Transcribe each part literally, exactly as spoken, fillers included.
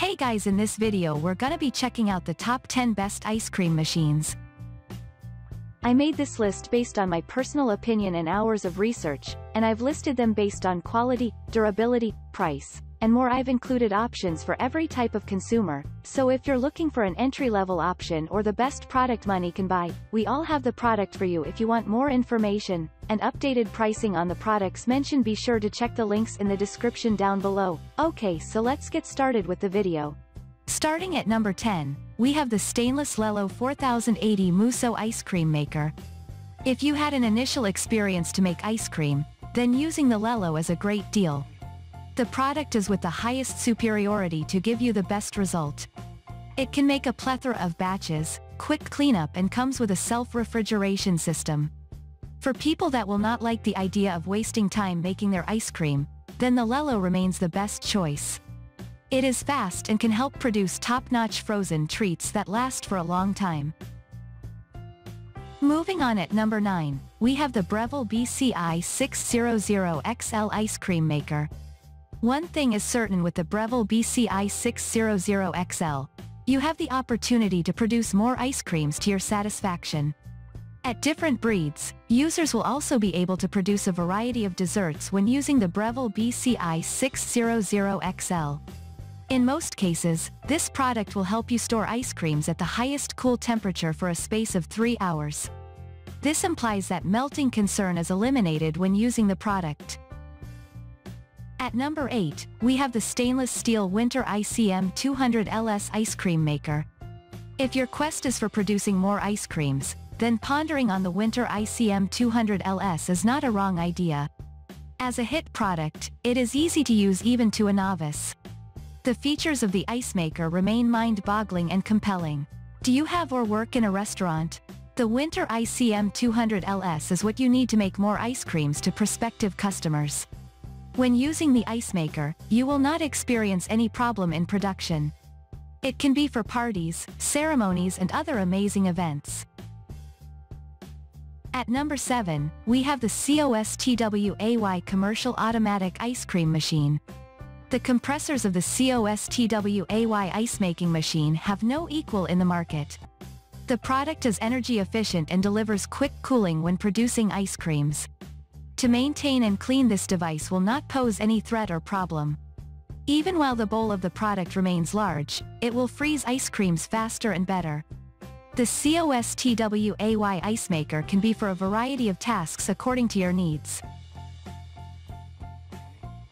Hey guys, in this video we're gonna be checking out the top ten best ice cream machines. I made this list based on my personal opinion and hours of research, and I've listed them based on quality, durability, price, and more. I've included options for every type of consumer, so if you're looking for an entry-level option or the best product money can buy, we all have the product for you. If you want more information and updated pricing on the products mentioned, be sure to check the links in the description down below. Okay, so let's get started with the video. Starting at number ten, we have the stainless Lello four thousand eighty Musso ice cream maker. If you had an initial experience to make ice cream, then using the Lello is a great deal. The product is with the highest superiority to give you the best result. It can make a plethora of batches, quick cleanup, and comes with a self-refrigeration system. For people that will not like the idea of wasting time making their ice cream, then the Lello remains the best choice. It is fast and can help produce top-notch frozen treats that last for a long time. Moving on at number nine, we have the Breville B C I six hundred X L ice cream maker. One thing is certain with the Breville B C I six hundred X L, you have the opportunity to produce more ice creams to your satisfaction. At different breeds, users will also be able to produce a variety of desserts when using the Breville B C I six hundred X L. In most cases, this product will help you store ice creams at the highest cool temperature for a space of three hours. This implies that melting concern is eliminated when using the product. At number eight, we have the stainless steel Whynter I C M two hundred L S ice cream maker. If your quest is for producing more ice creams, then pondering on the Whynter I C M two hundred L S is not a wrong idea. As a hit product, it is easy to use even to a novice. The features of the ice maker remain mind-boggling and compelling. Do you have or work in a restaurant? The Whynter I C M two hundred L S is what you need to make more ice creams to prospective customers. When using the ice maker, you will not experience any problem in production. It can be for parties, ceremonies, and other amazing events. At number seven, we have the COSTWAY commercial automatic ice cream machine. The compressors of the COSTWAY ice making machine have no equal in the market. The product is energy efficient and delivers quick cooling when producing ice creams. To maintain and clean this device will not pose any threat or problem. Even while the bowl of the product remains large, it will freeze ice creams faster and better. The COSTWAY ice maker can be for a variety of tasks according to your needs.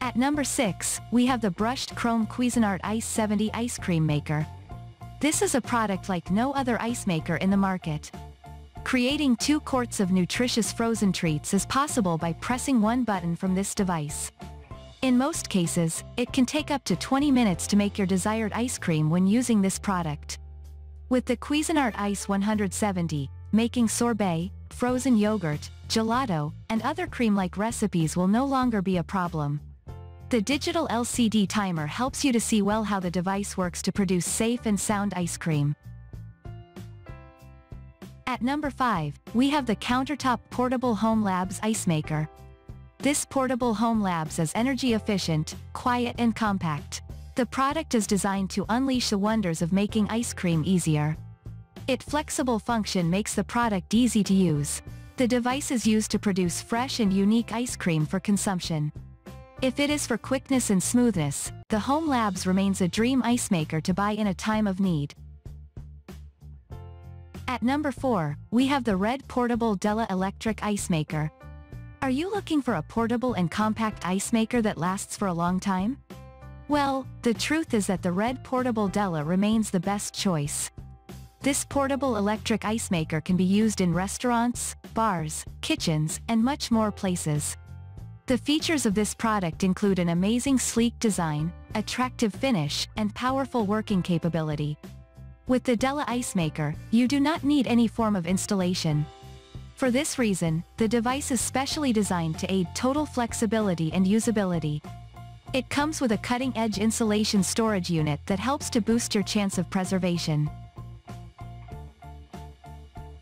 At number six, we have the brushed chrome Cuisinart I C E seventy ice cream maker. This is a product like no other ice maker in the market. Creating two quarts of nutritious frozen treats is possible by pressing one button from this device. In most cases, it can take up to twenty minutes to make your desired ice cream when using this product. With the Cuisinart I C E one hundred seventy, making sorbet, frozen yogurt, gelato, and other cream-like recipes will no longer be a problem. The digital L C D timer helps you to see well how the device works to produce safe and sound ice cream. At number five, we have the countertop portable Home Labs ice maker. This portable Home Labs is energy efficient, quiet, and compact. The product is designed to unleash the wonders of making ice cream easier. Its flexible function makes the product easy to use. The device is used to produce fresh and unique ice cream for consumption. If it is for quickness and smoothness, the Home Labs remains a dream ice maker to buy in a time of need. At number four, we have the red portable Della electric ice maker. Are you looking for a portable and compact ice maker that lasts for a long time? Well, the truth is that the red portable Della remains the best choice. This portable electric ice maker can be used in restaurants, bars, kitchens, and much more places. The features of this product include an amazing sleek design, attractive finish, and powerful working capability. With the Della ice maker, you do not need any form of installation. For this reason, the device is specially designed to aid total flexibility and usability. It comes with a cutting-edge insulation storage unit that helps to boost your chance of preservation.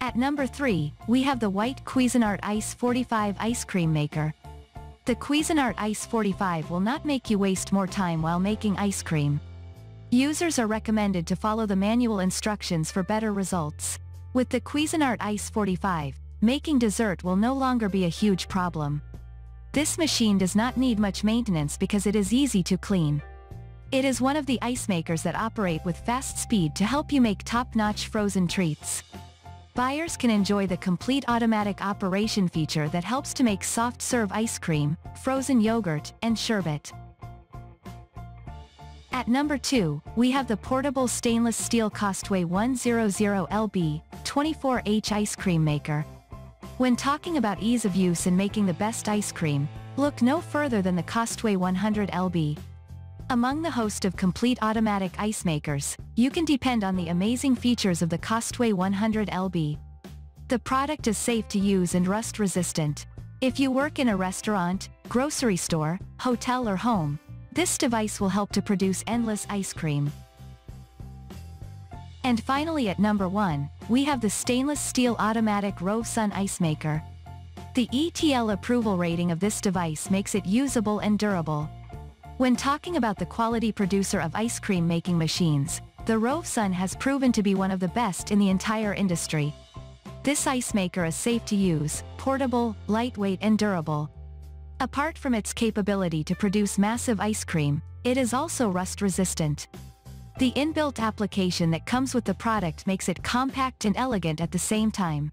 At number three, we have the white Cuisinart I C E forty-five ice cream maker. The Cuisinart I C E forty-five will not make you waste more time while making ice cream. Users are recommended to follow the manual instructions for better results. With the Cuisinart I C E forty-five, making dessert will no longer be a huge problem. This machine does not need much maintenance because it is easy to clean. It is one of the ice makers that operate with fast speed to help you make top-notch frozen treats. Buyers can enjoy the complete automatic operation feature that helps to make soft-serve ice cream, frozen yogurt, and sherbet. At number two, we have the portable stainless steel Costway one hundred L B twenty-four H ice cream maker. When talking about ease of use in making the best ice cream, look no further than the Costway one hundred L B. Among the host of complete automatic ice makers, you can depend on the amazing features of the Costway one hundred L B. The product is safe to use and rust resistant. If you work in a restaurant, grocery store, hotel or home, this device will help to produce endless ice cream. And finally at number one, we have the stainless steel automatic ROVSUN ice maker. The E T L approval rating of this device makes it usable and durable. When talking about the quality producer of ice cream making machines, the ROVSUN has proven to be one of the best in the entire industry. This ice maker is safe to use, portable, lightweight and durable. Apart from its capability to produce massive ice cream, it is also rust resistant. The inbuilt application that comes with the product makes it compact and elegant at the same time.